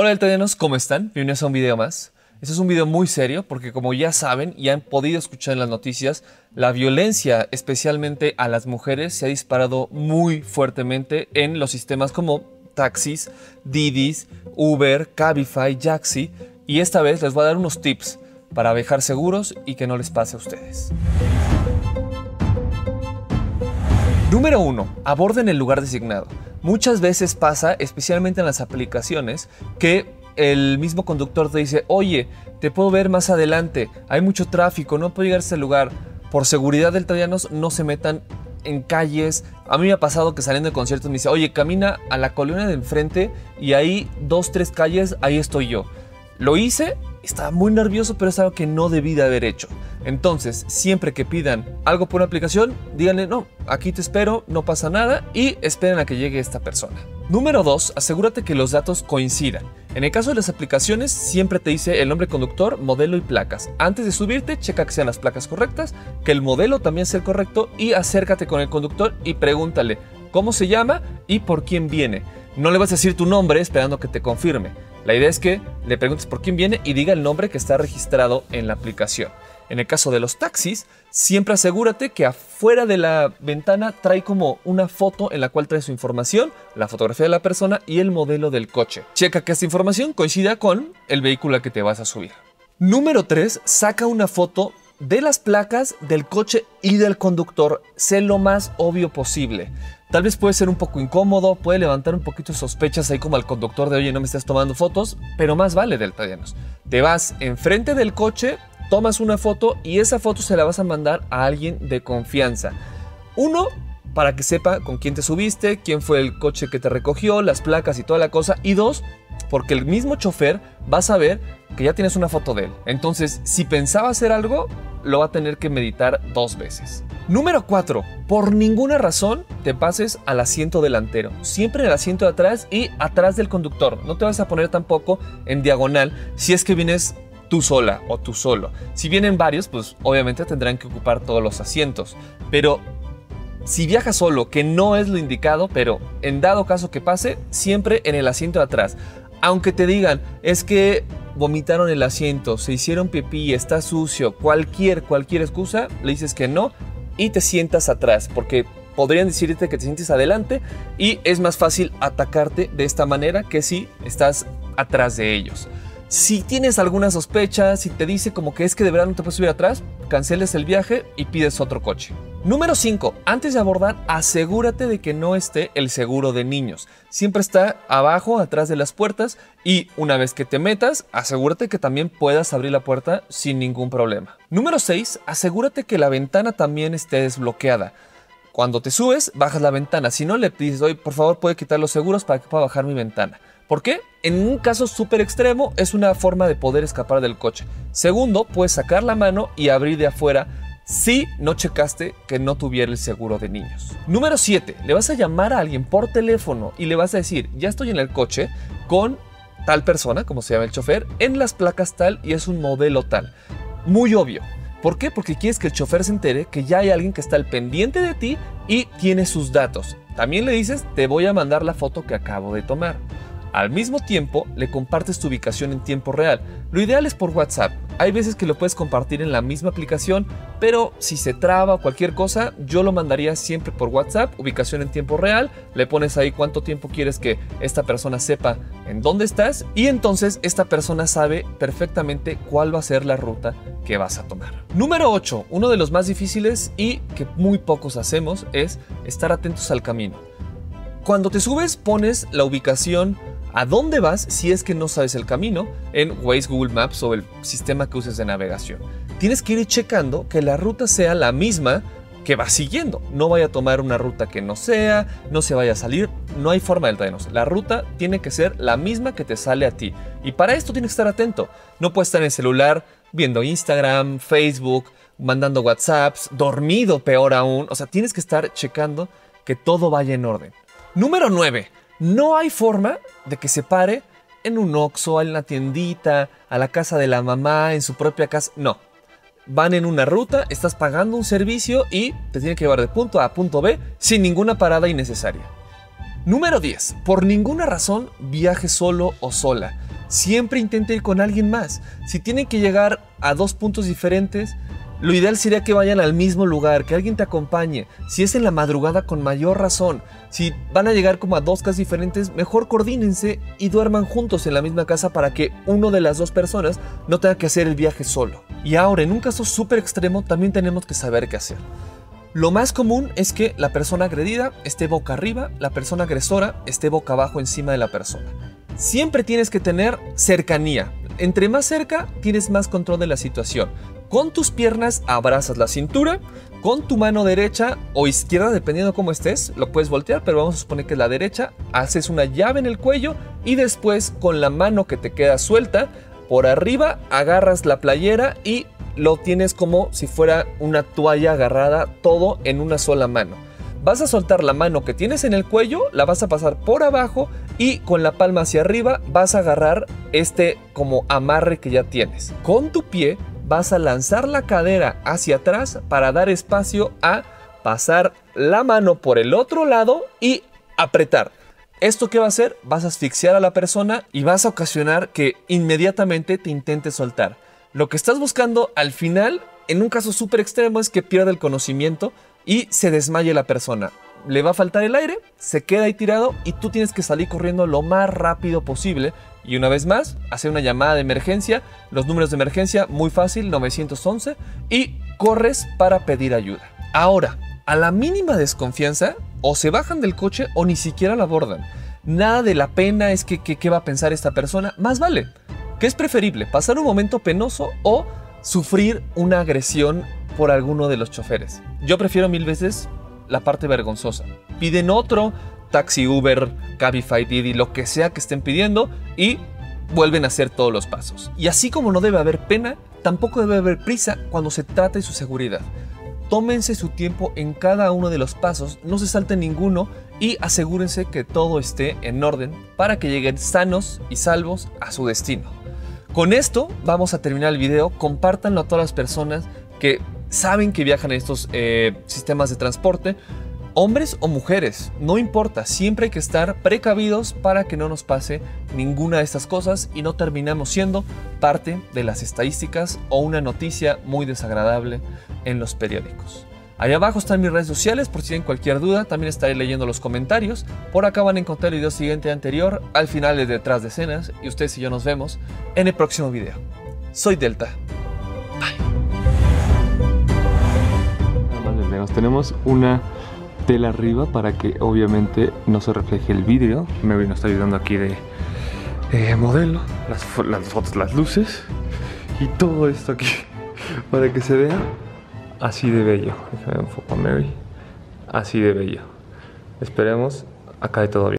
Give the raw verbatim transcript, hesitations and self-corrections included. Hola deltaenriqueanos, ¿cómo están? Bienvenidos a un video más. Este es un video muy serio porque, como ya saben y han podido escuchar en las noticias, la violencia, especialmente a las mujeres, se ha disparado muy fuertemente en los sistemas como taxis, Didis, Uber, Cabify, Yaxi, y esta vez les voy a dar unos tips para viajar seguros y que no les pase a ustedes. Número uno. Aborden el lugar designado. Muchas veces pasa, especialmente en las aplicaciones, que el mismo conductor te dice: oye, te puedo ver más adelante, hay mucho tráfico, no puedo llegar a este lugar. Por seguridad, deltaenriqueanos, no se metan en calles. A mí me ha pasado que saliendo de conciertos me dice: oye, camina a la colonia de enfrente y ahí dos, tres calles, ahí estoy yo. Lo hice, estaba muy nervioso, pero es algo que no debí de haber hecho. Entonces, siempre que pidan algo por una aplicación, díganle: no, aquí te espero, no pasa nada, y esperen a que llegue esta persona. Número dos. Asegúrate que los datos coincidan. En el caso de las aplicaciones, siempre te dice el nombre del conductor, modelo y placas. Antes de subirte, checa que sean las placas correctas, que el modelo también sea el correcto, y acércate con el conductor y pregúntale cómo se llama y por quién viene. No le vas a decir tu nombre esperando que te confirme. La idea es que le preguntes por quién viene y diga el nombre que está registrado en la aplicación. En el caso de los taxis, siempre asegúrate que afuera de la ventana trae como una foto en la cual trae su información, la fotografía de la persona y el modelo del coche. Checa que esta información coincida con el vehículo al que te vas a subir. Número tres. Saca una foto de las placas, del coche y del conductor. Sé lo más obvio posible. Tal vez puede ser un poco incómodo, puede levantar un poquito sospechas ahí como al conductor de: oye, no me estás tomando fotos, pero más vale, deltaenriqueanos. Te vas enfrente del coche, tomas una foto y esa foto se la vas a mandar a alguien de confianza. Uno, para que sepa con quién te subiste, quién fue el coche que te recogió, las placas y toda la cosa. Y dos, porque el mismo chofer va a saber que ya tienes una foto de él. Entonces, si pensaba hacer algo, lo va a tener que meditar dos veces. Número cuatro. Por ninguna razón te pases al asiento delantero. Siempre en el asiento de atrás y atrás del conductor. No te vas a poner tampoco en diagonal si es que vienes tú sola o tú solo. Si vienen varios, pues obviamente tendrán que ocupar todos los asientos. Pero si viajas solo, que no es lo indicado, pero en dado caso que pase, siempre en el asiento de atrás. Aunque te digan: es que vomitaron el asiento, se hicieron pipí, está sucio, cualquier, cualquier excusa, le dices que no y te sientas atrás, porque podrían decirte que te sientes adelante y es más fácil atacarte de esta manera que si estás atrás de ellos. Si tienes alguna sospecha, si te dice como que es que de verdad no te puedes subir atrás, canceles el viaje y pides otro coche. Número cinco. Antes de abordar, asegúrate de que no esté el seguro de niños. Siempre está abajo, atrás de las puertas, y una vez que te metas, asegúrate que también puedas abrir la puerta sin ningún problema. Número seis. Asegúrate que la ventana también esté desbloqueada. Cuando te subes, bajas la ventana. Si no, le pides: oye, por favor, puede quitar los seguros para que pueda bajar mi ventana. ¿Por qué? En un caso súper extremo, es una forma de poder escapar del coche. Segundo, puedes sacar la mano y abrir de afuera si no checaste que no tuviera el seguro de niños. Número siete. Le vas a llamar a alguien por teléfono y le vas a decir: ya estoy en el coche con tal persona, como se llama el chofer, en las placas tal y es un modelo tal. Muy obvio. ¿Por qué? Porque quieres que el chofer se entere que ya hay alguien que está al pendiente de ti y tiene sus datos. También le dices: te voy a mandar la foto que acabo de tomar. Al mismo tiempo, le compartes tu ubicación en tiempo real. Lo ideal es por WhatsApp. Hay veces que lo puedes compartir en la misma aplicación, pero si se traba o cualquier cosa, yo lo mandaría siempre por WhatsApp, ubicación en tiempo real. Le pones ahí cuánto tiempo quieres que esta persona sepa en dónde estás y entonces esta persona sabe perfectamente cuál va a ser la ruta que vas a tomar. Número ocho. Uno de los más difíciles y que muy pocos hacemos es estar atentos al camino. Cuando te subes, pones la ubicación a dónde vas si es que no sabes el camino en Waze, Google Maps o el sistema que uses de navegación. Tienes que ir checando que la ruta sea la misma que vas siguiendo. No vaya a tomar una ruta que no sea, no se vaya a salir. No hay forma del tren. La ruta tiene que ser la misma que te sale a ti. Y para esto tienes que estar atento. No puedes estar en el celular viendo Instagram, Facebook, mandando WhatsApps, dormido peor aún. O sea, tienes que estar checando que todo vaya en orden. Número nueve. No hay forma de que se pare en un Oxxo, en la tiendita, a la casa de la mamá, en su propia casa. No. Van en una ruta, estás pagando un servicio y te tiene que llevar de punto A a punto B sin ninguna parada innecesaria. Número diez. Por ninguna razón viaje solo o sola. siempre intente ir con alguien más. Si tienen que llegar a dos puntos diferentes, lo ideal sería que vayan al mismo lugar, que alguien te acompañe. Si es en la madrugada, con mayor razón. Si van a llegar como a dos casas diferentes, mejor coordínense y duerman juntos en la misma casa para que uno de las dos personas no tenga que hacer el viaje solo. Y ahora, en un caso súper extremo, también tenemos que saber qué hacer. Lo más común es que la persona agredida esté boca arriba, la persona agresora esté boca abajo encima de la persona. Siempre tienes que tener cercanía. Entre más cerca, tienes más control de la situación. Con tus piernas abrazas la cintura, con tu mano derecha o izquierda, dependiendo cómo estés, lo puedes voltear, pero vamos a suponer que es la derecha, haces una llave en el cuello y después con la mano que te queda suelta, por arriba agarras la playera y lo tienes como si fuera una toalla agarrada, todo en una sola mano. Vas a soltar la mano que tienes en el cuello, la vas a pasar por abajo y con la palma hacia arriba vas a agarrar este como amarre que ya tienes. Con tu pie vas a lanzar la cadera hacia atrás para dar espacio a pasar la mano por el otro lado y apretar. ¿Esto qué va a hacer? Vas a asfixiar a la persona y vas a ocasionar que inmediatamente te intente soltar. Lo que estás buscando al final, en un caso súper extremo, es que pierda el conocimiento y se desmaye la persona. Le va a faltar el aire, se queda ahí tirado y tú tienes que salir corriendo lo más rápido posible. Y una vez más, hacer una llamada de emergencia, los números de emergencia, muy fácil, nueve once, y corres para pedir ayuda. Ahora, a la mínima desconfianza, o se bajan del coche o ni siquiera la abordan. Nada de la pena es que, que, ¿qué va a pensar esta persona? Más vale. ¿Qué es preferible? ¿Pasar un momento penoso o sufrir una agresión por alguno de los choferes? Yo prefiero mil veces la parte vergonzosa. Piden otro taxi, Uber, Cabify, Didi, lo que sea que estén pidiendo y vuelven a hacer todos los pasos. Y así como no debe haber pena, tampoco debe haber prisa cuando se trata de su seguridad. Tómense su tiempo en cada uno de los pasos, no se salten ninguno y asegúrense que todo esté en orden para que lleguen sanos y salvos a su destino. Con esto vamos a terminar el video. Compártanlo a todas las personas que saben que viajan en estos eh, sistemas de transporte. Hombres o mujeres, no importa, siempre hay que estar precavidos para que no nos pase ninguna de estas cosas y no terminamos siendo parte de las estadísticas o una noticia muy desagradable en los periódicos. Allá abajo están mis redes sociales por si tienen cualquier duda, también estaré leyendo los comentarios. Por acá van a encontrar el video siguiente anterior, al final de Detrás de Escenas, y ustedes y yo nos vemos en el próximo video. Soy Delta. Bye. Nos tenemos una tela arriba para que obviamente no se refleje el vidrio. Mary nos está ayudando aquí de eh, modelo, las, fo las fotos, las luces y todo esto aquí para que se vea así de bello. Déjame enfocar a Mary. Así de bello. Esperemos acá de todo bien.